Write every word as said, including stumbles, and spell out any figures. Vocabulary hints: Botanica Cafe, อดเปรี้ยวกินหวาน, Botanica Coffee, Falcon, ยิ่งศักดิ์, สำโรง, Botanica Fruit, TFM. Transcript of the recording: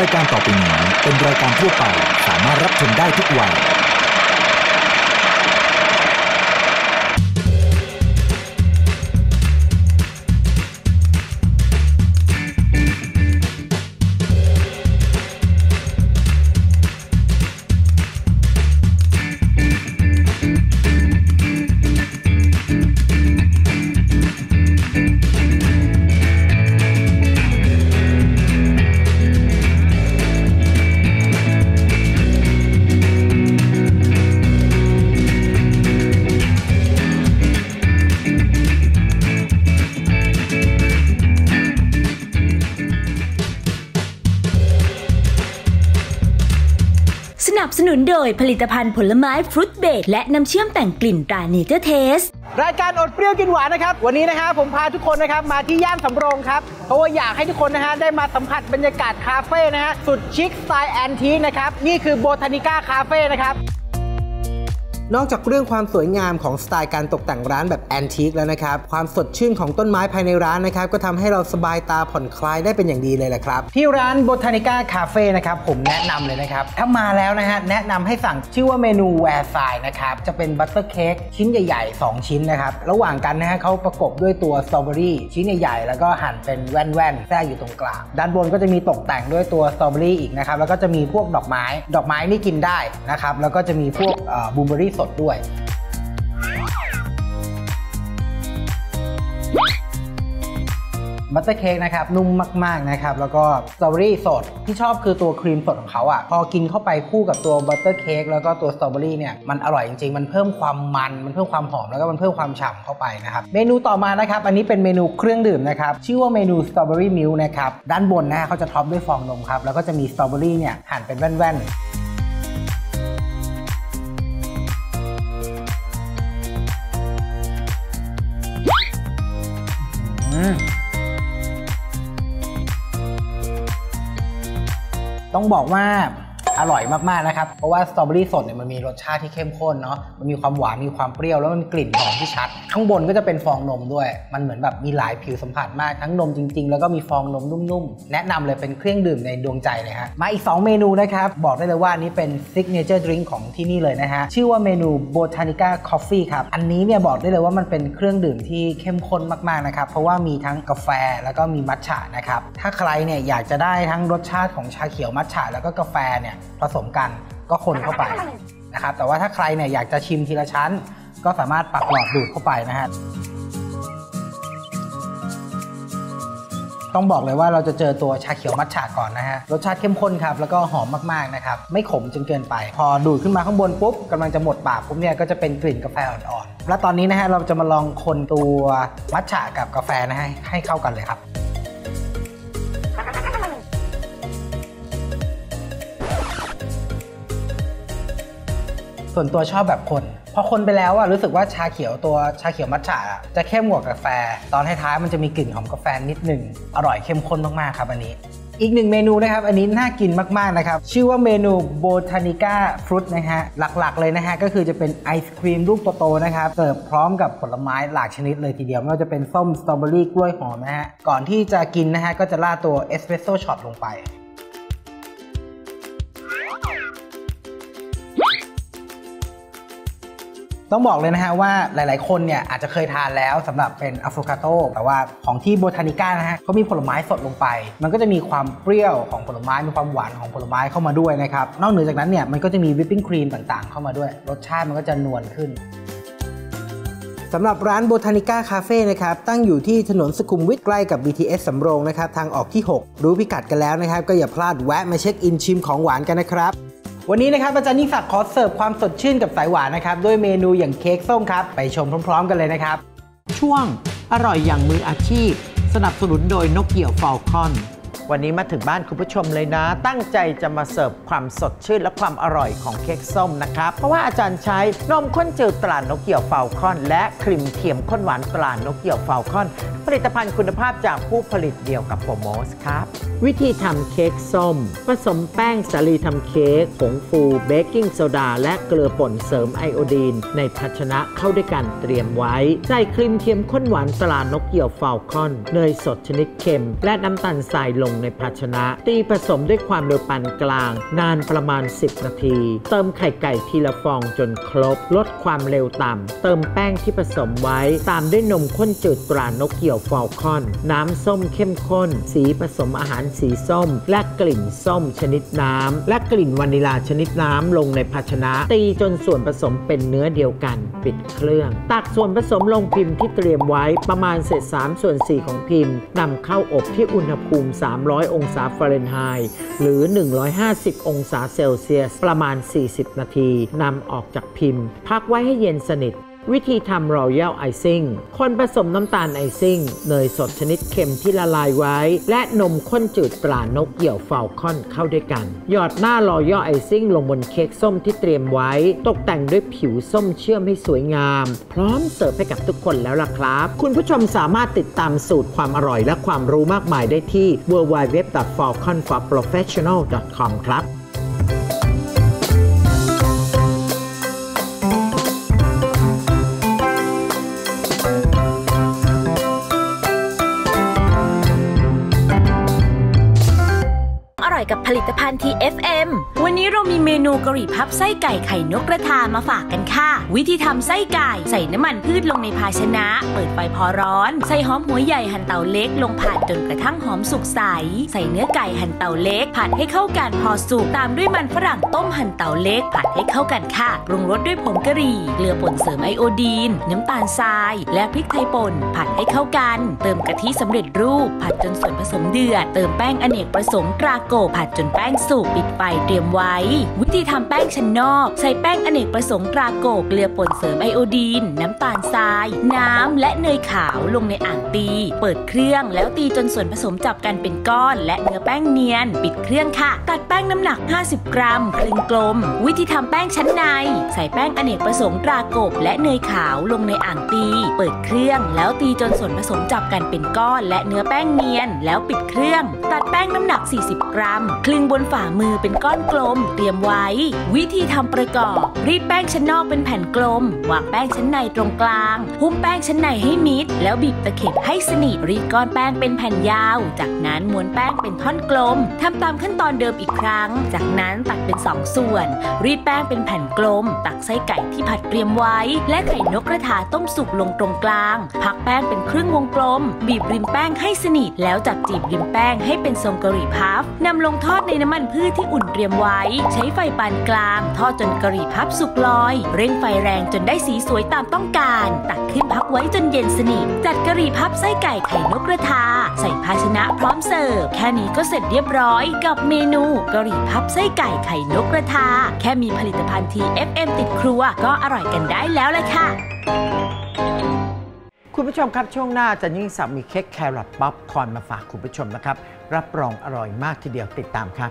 รายการต่อไปนี้เป็นรายการทั่วไปสามารถรับชมได้ทุกวัยสนุนโดยผลิตภัณฑ์ผลไม้ฟรุตเบรดและน้ำเชื่อมแต่งกลิ่นตราเนเจอร์เทสรายการอดเปรี้ยวกินหวานนะครับวันนี้นะครับผมพาทุกคนนะครับมาที่ย่านสำโรงครับเพราะว่าอยากให้ทุกคนนะฮะได้มาสัมผัสบรรยากาศคาเฟ่นะฮะสุดชิคสไตล์แอนทีคนะครับนี่คือ Botanica Cafe นะครับนอกจากเรื่องความสวยงามของสไตล์การตกแต่งร้านแบบแอนทิคแล้วนะครับความสดชื่นของต้นไม้ภายในร้านนะครับก็ทำให้เราสบายตาผ่อนคลายได้เป็นอย่างดีเลยแหละครับที่ร้าน Botanica Cafe นะครับผมแนะนำเลยนะครับถ้ามาแล้วนะฮะแนะนำให้สั่งชื่อว่าเมนูแวร์ไซน์นะครับจะเป็นบัตเตอร์เค้กชิ้นใหญ่ๆสองชิ้นนะครับระหว่างกันนะฮะเขาประกบด้วยตัวสตรอเบอรี่ชิ้นใหญ่ๆแล้วก็หั่นเป็นแว่นๆแทรกอยู่ตรงกลางด้านบนก็จะมีตกแต่งด้วยตัวสตรอเบอรี่อีกนะครับแล้วก็จะมีพวกดอกไม้ดอกไม้นี่กินได้นะครับแล้วก็จะมีพวกบลูเบอรี่สดด้วยบัตเตอร์เค้กนะครับนุ่มมากๆนะครับแล้วก็สตรอเบอรี่สดที่ชอบคือตัวครีมสดของเขาอ่ะพอกินเข้าไปคู่กับตัวบัตเตอร์เค้กแล้วก็ตัวสตรอเบอรี่เนี่ยมันอร่อยจริงๆมันเพิ่มความมันมันเพิ่มความหอมแล้วก็มันเพิ่มความฉ่ำเข้าไปนะครับเมนูต่อมานะครับอันนี้เป็นเมนูเครื่องดื่มนะครับชื่อว่าเมนูสตรอเบอรี่มิลค์นะครับด้านบนนะเขาจะท็อปด้วยฟองนมครับแล้วก็จะมีสตรอเบอรี่เนี่ยหั่นเป็นแว่นๆต้องบอกว่าอร่อยมากๆนะครับเพราะว่าสตรอเบอรี่สดเนี่ยมันมีรสชาติที่เข้มข้นเนาะมันมีความหวานมีความเปรี้ยวแล้วมันมีกลิ่นหอมที่ชัดข้างบนก็จะเป็นฟองนมด้วยมันเหมือนแบบมีหลายผิวสัมผัสมากทั้งนมจริงๆแล้วก็มีฟองนมนุ่มๆแนะนำเลยเป็นเครื่องดื่มในดวงใจเลยฮะมาอีกสองเมนูนะครับบอกได้เลยว่านี้เป็นซิกเนเจอร์ดริงก์ของที่นี่เลยนะฮะชื่อว่าเมนู Botanica Coffee ครับอันนี้เนี่ยบอกได้เลยว่ามันเป็นเครื่องดื่มที่เข้มข้นมากๆนะครับเพราะว่ามีทั้งกาแฟแล้วก็มีมัทฉะนะครับถ้าใครเนี่ยอยากจะได้ทั้งรสชาติของชาเขียวมัทฉะแล้วก็กาแฟเนี่ยผสมกันก็คนเข้าไปนะครับแต่ว่าถ้าใครเนี่ยอยากจะชิมทีละชั้นก็สามารถปักหลอดดูดเข้าไปนะฮะต้องบอกเลยว่าเราจะเจอตัวชาเขียวมัทฉะก่อนนะฮะรสชาติเข้มข้นครับแล้วก็หอมมากๆนะครับไม่ขมจนเกินไปพอดูดขึ้นมาข้างบนปุ๊บกำลังจะหมดปากปุ๊บเนี่ยก็จะเป็นกลิ่นกาแฟอ่อนๆและตอนนี้นะฮะเราจะมาลองคนตัวมัทฉะกับกาแฟนะฮะให้เข้ากันเลยครับส่วนตัวชอบแบบคนพอคนไปแล้วอะรู้สึกว่าชาเขียวตัวชาเขียวมัทฉะจะเข้มกว่ากาแฟตอนท้ายๆมันจะมีกลิ่นหอมกาแฟนิดหนึ่งอร่อยเข้มข้นมากๆครับอันนี้อีกหนึ่งเมนูนะครับอันนี้น่ากินมากๆนะครับชื่อว่าเมนู Botanica Fruit นะฮะหลักๆเลยนะฮะก็คือจะเป็นไอศครีมลูกโตๆนะครับเสิร์ฟพร้อมกับผลไม้หลากชนิดเลยทีเดียวไม่ว่าจะเป็นส้มสตรอเบอรี่กล้วยหอมนะฮะก่อนที่จะกินนะฮะก็จะราดตัวเอสเปรสโซ่ช็อตลงไปต้องบอกเลยนะฮะว่าหลายๆคนเนี่ยอาจจะเคยทานแล้วสำหรับเป็นอะโวคาโดแต่ว่าของที่โบทานิก้านะฮะเขามีผลไม้สดลงไปมันก็จะมีความเปรี้ยวของผลไม้มีความหวานของผลไม้เข้ามาด้วยนะครับนอกเหนือจากนั้นเนี่ยมันก็จะมีวิปปิ้งครีมต่างๆเข้ามาด้วยรสชาติมันก็จะนวลขึ้นสำหรับร้าน Botanica Cafe นะครับตั้งอยู่ที่ถนนสุขุมวิทใกล้กับ บี ที เอส สำโรงนะครับทางออกที่หกรู้พิกัดกันแล้วนะครับก็อย่าพลาดแวะมาเช็คอินชิมของหวานกันนะครับวันนี้นะครับอาจารย์ยิ่งศักดิ์ขอเสิร์ฟความสดชื่นกับสายหวานนะครับด้วยเมนูอย่างเค้กส้มครับไปชมพร้อมๆกันเลยนะครับช่วงอร่อยอย่างมืออาชีพสนับสนุนโดยนกเหี่ยว Falcon วันนี้มาถึงบ้านคุณผู้ชมเลยนะตั้งใจจะมาเสิร์ฟความสดชื่นและความอร่อยของเค้กส้มนะครับเพราะว่าอาจารย์ใช้นมข้นจืดตรานกเหี่ยว Falcon และครีมเทียมข้นหวานตรานกเหี่ยว Falcon ผลิตภัณฑ์คุณภาพจากผู้ผลิตเดียวกับโปรโมสครับวิธีทำเค้กส้มผสมแป้งสาลีทำเค้กผงฟูเบกกิ้งโซดาและเกลือป่นเสริมไอโอดีนในภาชนะเข้าด้วยกันเตรียมไว้ใส่ครีมเทียมข้นหวานตรานกเหี่ยว Falcon เนยสดชนิดเค็มและน้ำตาลทราย ลงในภาชนะตีผสมด้วยความเร็วปานกลางนานประมาณสิบนาทีเติมไข่ไก่ทีละฟองจนครบลดความเร็วต่ำเติมแป้งที่ผสมไว้ตามด้วยนมข้นจืดตรานกเกี่ยวฟอลคอนน้ำส้มเข้มข้นสีผสมอาหารสีส้มและกลิ่นส้มชนิดน้ำและกลิ่นวานิลาชนิดน้ำลงในภาชนะตีจนส่วนผสมเป็นเนื้อเดียวกันปิดเครื่องตักส่วนผสมลงพิมพ์ที่เตรียมไว้ประมาณเศษสามส่วนสี่ของพิมพ์นำเข้าอบที่อุณหภูมิสามร้อยองศาฟาเรนไฮต์หรือหนึ่งร้อยห้าสิบองศาเซลเซียสประมาณสี่สิบนาทีนำออกจากพิมพ์พักไว้ให้เย็นสนิทวิธีทำรอยัลไอซิ่งคนผสมน้ำตาลไอซิ่งเนยสดชนิดเค็มที่ละลายไว้และนมข้นจืดตรานกเกี่ยวฟอลคอนเข้าด้วยกันหยอดหน้ารอยัลไอซิ่งลงบนเค้กส้มที่เตรียมไว้ตกแต่งด้วยผิวส้มเชื่อมให้สวยงามพร้อมเสิร์ฟให้กับทุกคนแล้วล่ะครับคุณผู้ชมสามารถติดตามสูตรความอร่อยและความรู้มากมายได้ที่ ดับเบิลยู ดับเบิลยู ดับเบิลยู ดอท ฟอลคอน ฟอร์ โปรเฟสชันนัล ดอท คอม ครับกับผลิตภัณฑ์ ที เอฟ เอ็ม วันนี้เรามีเมนูกะหรี่พับไส้ไก่ไข่นกกระทามาฝากกันค่ะวิธีทำไส้ไก่ใส่น้ำมันพืชลงในภาชนะเปิดไฟพอร้อนใส่หอมหัวใหญ่หั่นเตาเล็กลงผัดจนกระทั่งหอมสุกใสใส่เนื้อไก่หั่นเตาเล็กผัดให้เข้ากันพอสุกตามด้วยมันฝรั่งต้มหั่นเตาเล็กผัดให้เข้ากันค่ะปรุงรสด้วยผงกะหรี่เกลือป่นเสริมไอโอดีนน้ำตาลทรายและพริกไทยป่นผัดให้เข้ากันเติมกะทิสำเร็จรูปผัดจนส่วนผสมเดือดเติมแป้งอเนกประสงค์กรากบผัดจนแป้งสุกปิดไฟเตรียมไว้วิธีทำแป้งชั้นนอกใส่แป้งอเนกประสงค์ตราโกเกลือป่นเสริมไอโอดีนน้ำตาลทรายน้ำและเนยขาวลงในอ่างตีเปิดเครื่องแล้วตีจนส่วนผสมจับกันเป็นก้อนและเนื้อแป้งเนียนปิดเครื่องค่ะตัดแป้งน้ำหนักห้าสิบกรัมครึ่งกลมวิธีทำแป้งชั้นในใส่แป้งอเนกประสงค์ตราโกและเนยขาวลงในอ่างตีเปิดเครื่องแล้วตีจนส่วนผสมจับกันเป็นก้อนและเนื้อแป้งเนียนแล้วปิดเครื่องตัดแป้งน้ำหนักสี่สิบกรัมคลึงบนฝ่ามือเป็นก้อนกลมเตรียมไว้วิธีทำประกอบรีดแป้งชั้นนอกเป็นแผ่นกลมวางแป้งชั้นในตรงกลางหุ้มแป้งชั้นในให้มิดแล้วบีบตะเข็บให้สนิทรีดก้อนแป้งเป็นแผ่นยาวจากนั้นม้วนแป้งเป็นท่อนกลมทำตามขั้นตอนเดิมอีกครั้งจากนั้นตักเป็นสองส่วนรีดแป้งเป็นแผ่นกลมตักไส้ไก่ที่ผัดเตรียมไว้และไข่นกกระทาต้มสุกลงตรงกลางพักแป้งเป็นครึ่งวงกลมบีบริมแป้งให้สนิทแล้วจับจีบริมแป้งให้เป็นทรงกะหรี่พับนำลงทอดในน้ำมันพืชที่อุ่นเตรียมไว้ใช้ไฟปานกลางทอดจนกะหรี่พับสุกลอยเร่งไฟแรงจนได้สีสวยตามต้องการตักขึ้นพักไว้จนเย็นสนิทจัดกะหรี่พับไส้ไก่ไข่นกกระทาใส่ภาชนะพร้อมเสิร์ฟแค่นี้ก็เสร็จเรียบร้อยกับเมนูกะหรี่พับไส้ไก่ไข่นกกระทาแค่มีผลิตภัณฑ์ ที เอฟ เอ็ม ติดครัวก็อร่อยกันได้แล้วล่ะค่ะคุณผู้ชมครับช่วงหน้าจะยิ่งสับมีเค้กแครอทป๊อปคอร์นมาฝากคุณผู้ชมนะครับรับรองอร่อยมากทีเดียวติดตามครับ